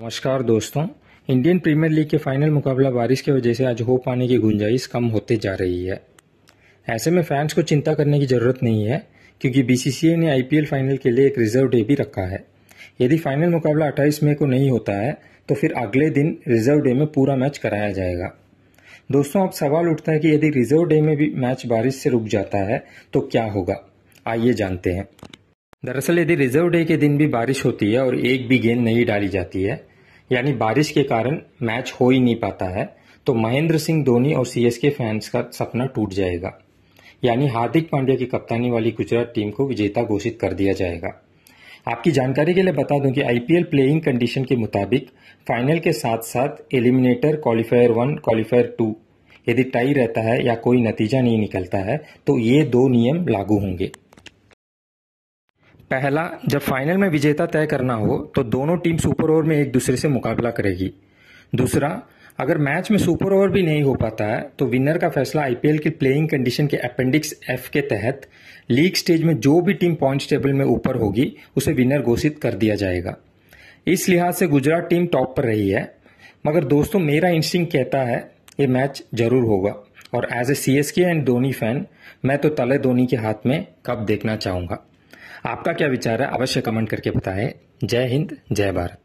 नमस्कार दोस्तों, Indian Premier League के फाइनल मुकाबला बारिश की वजह से आज हो पाने की गुंजाइश कम होते जा रही है। ऐसे में फैंस को चिंता करने की जरूरत नहीं है, क्योंकि बीसीसीआई ने आईपीएल फाइनल के लिए एक रिजर्व डे भी रखा है। यदि फाइनल मुकाबला 28 मई को नहीं होता है तो फिर अगले दिन रिजर्व डे में पूरा मैच कराया जाएगा। दोस्तों, अब सवाल उठता है कि यदि रिजर्व डे में भी मैच बारिश से रुक जाता है तो क्या होगा, आइए जानते हैं। दरअसल यदि रिजर्व डे के दिन भी बारिश होती है और एक भी गेंद नहीं डाली जाती है, यानी बारिश के कारण मैच हो ही नहीं पाता है, तो महेंद्र सिंह धोनी और सीएसके फैंस का सपना टूट जाएगा। यानी हार्दिक पांड्या की कप्तानी वाली गुजरात टीम को विजेता घोषित कर दिया जाएगा। आपकी जानकारी के लिए बता दूं कि आईपीएल प्लेइंग कंडीशन के मुताबिक फाइनल के साथ साथ एलिमिनेटर, क्वालिफायर 1, क्वालिफायर 2 यदि टाई रहता है या कोई नतीजा नहीं निकलता है तो ये दो नियम लागू होंगे। पहला, जब फाइनल में विजेता तय करना हो तो दोनों टीम सुपर ओवर में एक दूसरे से मुकाबला करेगी। दूसरा, अगर मैच में सुपर ओवर भी नहीं हो पाता है तो विनर का फैसला आईपीएल की प्लेइंग कंडीशन के अपेंडिक्स F के तहत लीग स्टेज में जो भी टीम पॉइंट्स टेबल में ऊपर होगी उसे विनर घोषित कर दिया जाएगा। इस लिहाज से गुजरात टीम टॉप पर रही है, मगर दोस्तों मेरा इंस्टिंक्ट कहता है ये मैच जरूर होगा और as a CSK and Dhoni fan मैं तो तले धोनी के हाथ में कप देखना चाहूँगा। आपका क्या विचार है, अवश्य कमेंट करके बताएं। जय हिंद, जय भारत।